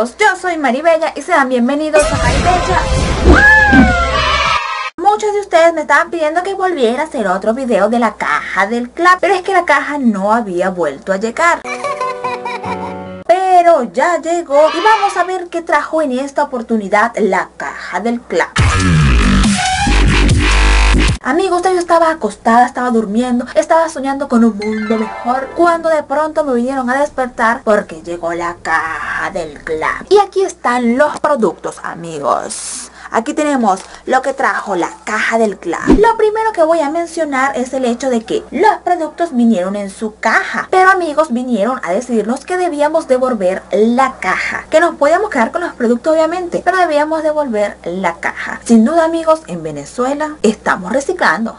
amigos, yo soy Maribella y sean bienvenidos a Maribella. Muchos de ustedes me estaban pidiendo que volviera a hacer otro video de la caja del clap, pero es que la caja no había vuelto a llegar. Pero ya llegó y vamos a ver qué trajo en esta oportunidad la caja del clap. Amigos, yo estaba acostada, estaba durmiendo, estaba soñando con un mundo mejor, cuando de pronto me vinieron a despertar porque llegó la caja del clap. Y aquí están los productos, amigos. Aquí tenemos lo que trajo la caja del clap. Lo primero que voy a mencionar es el hecho de que los productos vinieron en su caja, pero amigos, vinieron a decirnos que debíamos devolver la caja, que nos podíamos quedar con los productos obviamente, pero debíamos devolver la caja. Sin duda amigos, en Venezuela estamos reciclando.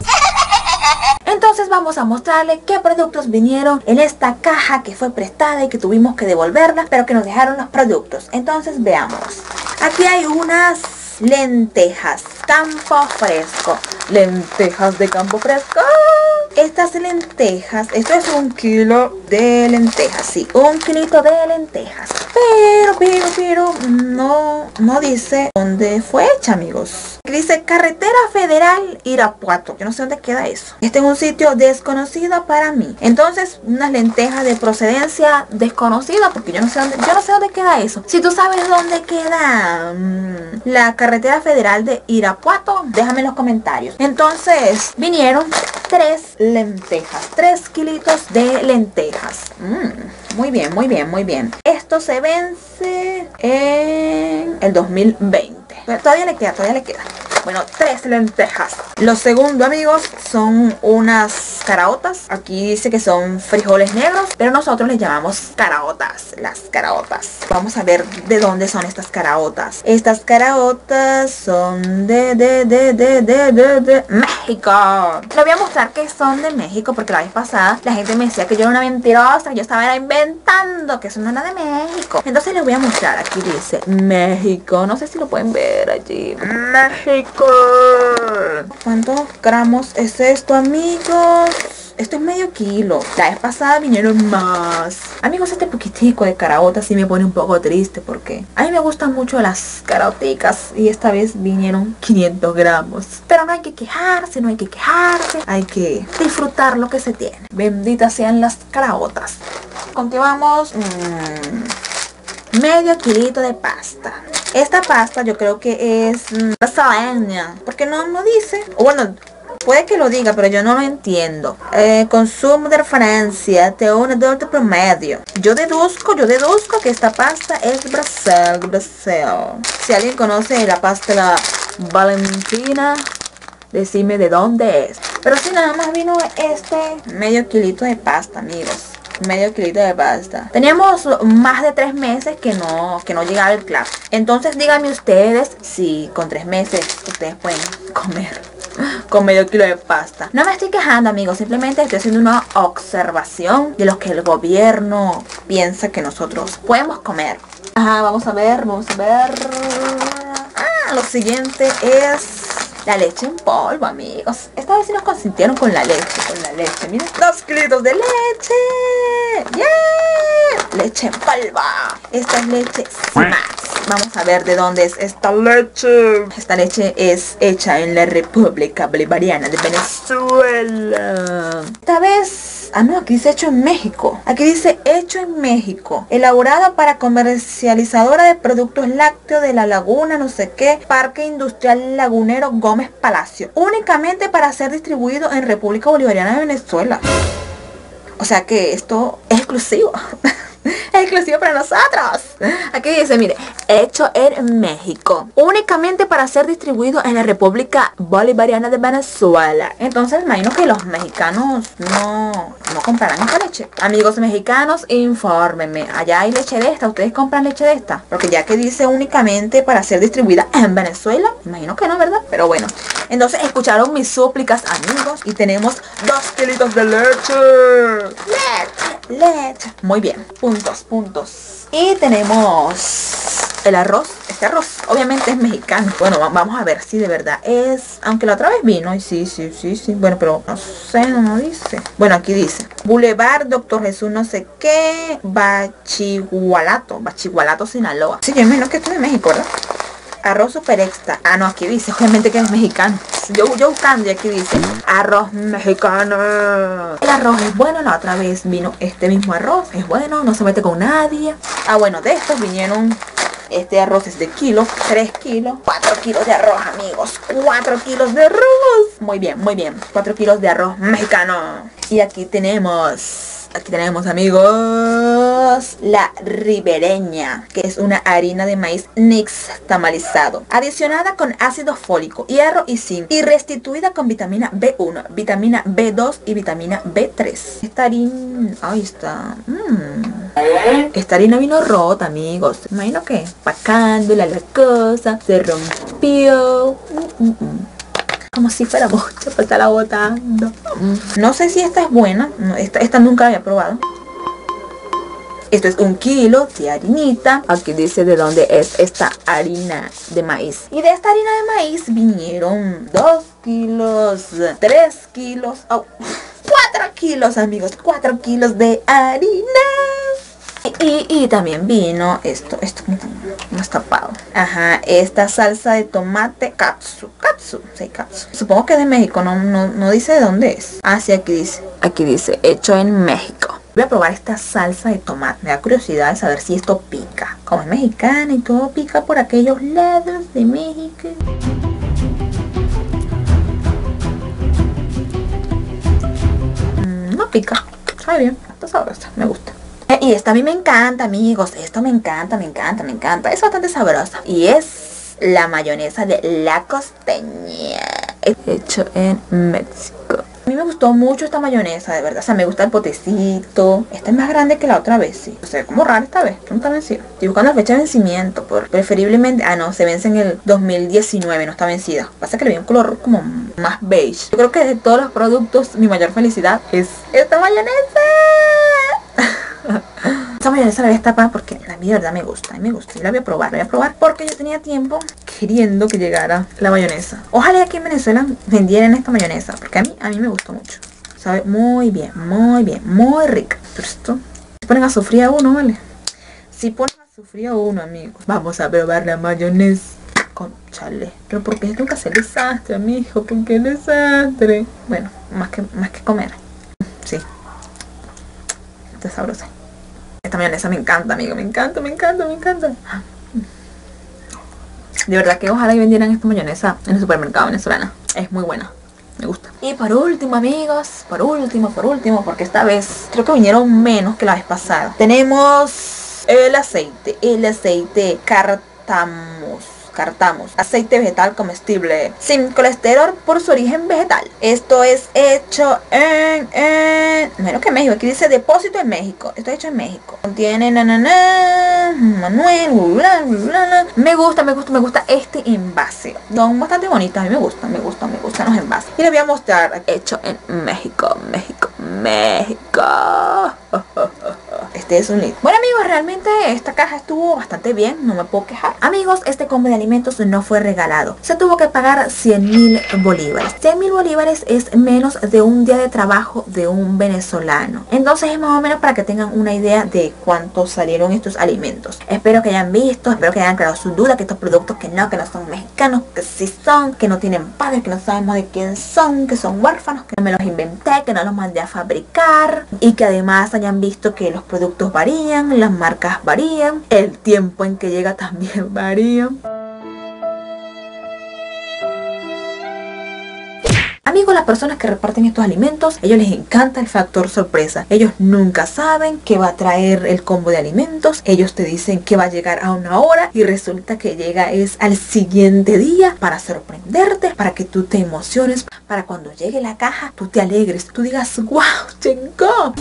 Entonces vamos a mostrarles qué productos vinieron en esta caja que fue prestada y que tuvimos que devolverla, pero que nos dejaron los productos. Entonces veamos. Aquí hay unas lentejas campo fresco, lentejas de campo fresco. Estas lentejas, esto es 1 kilo de lentejas, sí, 1 kilito de lentejas. Pero no dice dónde fue hecha, amigos. Dice carretera federal Irapuato. Yo no sé dónde queda eso. Este es un sitio desconocido para mí. Entonces, unas lentejas de procedencia desconocida, porque yo no sé dónde queda eso. Si tú sabes dónde queda la carretera federal de Irapuato, déjame en los comentarios. Entonces, vinieron 3 lentejas, 3 kilitos de lentejas. Muy bien. Esto se vence en el 2020. Todavía le queda. Bueno, 3 lentejas. Lo segundo, amigos, son unas caraotas. Aquí dice que son frijoles negros, pero nosotros les llamamos caraotas. Las caraotas. Vamos a ver de dónde son estas caraotas. Estas caraotas son de México. Les voy a mostrar que son de México, porque la vez pasada la gente me decía que yo era una mentirosa, que yo estaba inventando, que eso no era de México. Entonces les voy a mostrar. Aquí dice México. No sé si lo pueden ver allí. México. ¿Cuántos gramos es esto, amigos? Esto es medio kilo. La vez pasada vinieron más. Amigos, este poquitico de caraotas sí me pone un poco triste, porque a mí me gustan mucho las caraoticas, y esta vez vinieron 500 gramos. Pero no hay que quejarse, hay que disfrutar lo que se tiene. Benditas sean las caraotas. Continuamos. Medio kilito de pasta. Esta pasta yo creo que es lasaña, porque no dice, o bueno, puede que lo diga, pero yo no lo entiendo. Consumo de referencia de un adulto promedio. Yo deduzco que esta pasta es Brasil. Si alguien conoce la pasta la Valentina, decime de dónde es. Pero si nada más vino este medio kilito de pasta, amigos. Medio kilito de pasta. Teníamos más de 3 meses que no llegaba el clap. Entonces díganme ustedes si con 3 meses ustedes pueden comer con medio kilo de pasta. No me estoy quejando, amigos, simplemente estoy haciendo una observación de lo que el gobierno piensa que nosotros podemos comer. Ajá, vamos a ver. Lo siguiente es la leche en polvo, amigos. Esta vez sí nos consintieron con la leche. Miren, 2 kilitos de leche. ¡Yeah! Leche en polvo. Esta es leche Sima. Vamos a ver de dónde es esta leche. Esta leche es hecha en la República Bolivariana de Venezuela. Esta vez... ah, no, aquí dice hecho en México. Aquí dice hecho en México. Elaborado para comercializadora de productos lácteos de La Laguna, no sé qué. Parque Industrial Lagunero, Gómez Palacio, únicamente para ser distribuido en República Bolivariana de Venezuela. O sea que esto es exclusivo. Es exclusivo para nosotros. Aquí dice, mire, hecho en México, únicamente para ser distribuido en la República Bolivariana de Venezuela. Entonces imagino que los mexicanos no comprarán esta leche. Amigos mexicanos, infórmenme, allá hay leche de esta, ustedes compran leche de esta, porque ya que dice únicamente para ser distribuida en Venezuela, imagino que no, ¿verdad? Pero bueno, entonces escucharon mis súplicas, amigos, y tenemos 2 kilitos de leche. Leche. Muy bien. Puntos. Y tenemos el arroz, este arroz obviamente es mexicano. Bueno, vamos a ver si de verdad es, aunque la otra vez vino y sí, bueno, pero no sé, no dice. Bueno, aquí dice Boulevard Doctor Jesús no sé qué, Bachihualato, Sinaloa. Sí, yo imagino que esto es de México, ¿verdad? Arroz super extra. Ah, no, aquí dice obviamente que es mexicano. Yo buscando y aquí dice arroz mexicano. El arroz es bueno, la otra vez vino este mismo arroz, es bueno, no se mete con nadie. Ah, bueno, de estos vinieron, este arroz es de kilos, 3 kilos, 4 kilos de arroz, amigos, 4 kilos de arroz. Muy bien, 4 kilos de arroz mexicano. Y aquí tenemos, amigos, La Ribereña, que es una harina de maíz nixtamalizado, adicionada con ácido fólico, hierro y zinc, y restituida con vitamina B1, vitamina B2 y vitamina B3. Esta harina, ahí está. Esta harina vino rota, amigos. Imagino que pacándola la cosa, se rompió. Como si fuera bocha para estarla botando. No sé si esta es buena. Esta nunca la había probado. Esto es 1 kilo de harinita. Aquí dice de dónde es esta harina de maíz. Y de esta harina de maíz vinieron 2 kilos, 3 kilos, 4 kilos, amigos. 4 kilos de harina. Y también vino esto más tapado. Ajá, esta salsa de tomate Capsu, sí, Capsu. Supongo que de México, no dice de dónde es. Ah, sí, aquí dice, hecho en México. Voy a probar esta salsa de tomate. Me da curiosidad de saber si esto pica. Como es mexicana y todo pica por aquellos lados de México. No pica. Sabe bien, está sabrosa, me gusta. Y esta a mí me encanta, amigos. Esto me encanta. Es bastante sabrosa. Y es la mayonesa de la Costeña, hecho en México. A mí me gustó mucho esta mayonesa, de verdad. O sea, me gusta el potecito. Esta es más grande que la otra vez, sí. O sea, como rara esta vez. Nunca vencida. Estoy buscando la fecha de vencimiento. Preferiblemente... Ah, no. Se vence en el 2019. No está vencida. Pasa que le vi un color como más beige. Yo creo que de todos los productos, mi mayor felicidad es esta mayonesa. Esta mayonesa la voy a destapar porque a mí de verdad me gusta. Y me gusta, yo la voy a probar, porque yo tenía tiempo queriendo que llegara la mayonesa. Ojalá aquí en Venezuela vendieran esta mayonesa, porque a mí me gustó mucho. Sabe muy bien, muy rica. Pero esto, si ponen a sufrir a uno, ¿vale? Si ponen a sufrir a uno, amigos. Vamos a probar la mayonesa. Conchale, pero ¿por qué nunca hacer desastre, amigo? ¿Por qué desastre? Bueno, más que comer. Sí. Está sabrosa. Esta mayonesa me encanta, amigo. Me encanta. De verdad que ojalá y vendieran esta mayonesa en el supermercado venezolano. Es muy buena. Me gusta. Y por último, amigos. Por último. Porque esta vez creo que vinieron menos que la vez pasada. Tenemos el aceite Cartamos, aceite vegetal comestible sin colesterol por su origen vegetal. Esto es hecho en menos que México. Aquí dice depósito en México. Esto es hecho en México. Contiene Manuel, bla. Me gusta este envase. Son bastante bonitos. A mí me gustan los envases. Y les voy a mostrar hecho en México. Este es un litro. Bueno, amigos, realmente esta caja estuvo bastante bien, no me puedo quejar. Amigos, este combo de alimentos no fue regalado. Se tuvo que pagar 100.000 bolívares. 100.000 bolívares es menos de un día de trabajo de un venezolano. Entonces es más o menos para que tengan una idea de cuánto salieron estos alimentos. Espero que hayan visto, espero que hayan aclarado sus dudas, que estos productos que no son mexicanos, que sí son, que no tienen padres, que no sabemos de quién son, que son huérfanos, que no me los inventé, que no los mandé a fabricar, y que además hayan visto que los productos varían, las marcas varían, el tiempo en que llega también varía. Amigos, las personas que reparten estos alimentos, ellos les encanta el factor sorpresa. Ellos nunca saben qué va a traer el combo de alimentos. Ellos te dicen que va a llegar a una hora y resulta que llega es al siguiente día, para sorprenderte, para que tú te emociones, para cuando llegue la caja tú te alegres, tú digas wow, llegó.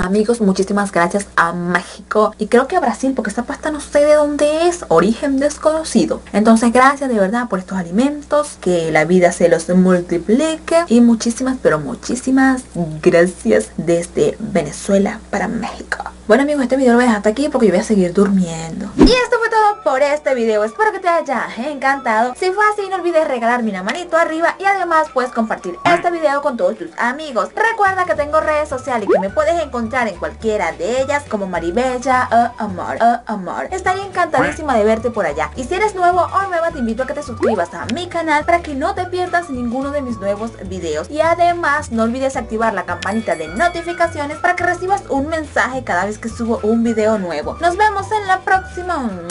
Amigos, muchísimas gracias a México, y creo que a Brasil, porque esta pasta no sé de dónde es, origen desconocido. Entonces gracias de verdad por estos alimentos, que la vida se los multiplique, y muchísimas, pero muchísimas gracias desde Venezuela para México. Bueno amigos, este video lo voy a dejar hasta aquí porque yo voy a seguir durmiendo. Y esto fue todo por este video. Espero que te haya encantado. Si fue así, no olvides regalarme una manito arriba y además puedes compartir este video con todos tus amigos. Recuerda que tengo redes sociales y que me puedes encontrar en cualquiera de ellas como Maribella Amor. Estaría encantadísima de verte por allá. Y si eres nuevo o nueva, te invito a que te suscribas a mi canal para que no te pierdas ninguno de mis nuevos videos. Y además no olvides activar la campanita de notificaciones para que recibas un mensaje cada vez que subo un video nuevo. Nos vemos en la próxima.